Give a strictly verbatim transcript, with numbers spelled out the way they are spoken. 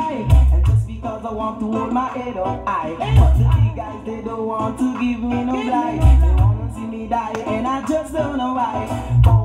high. And just because I want to hold my head up high, but the big guys they don't want to give me no light. They wanna see me die and I just don't know why.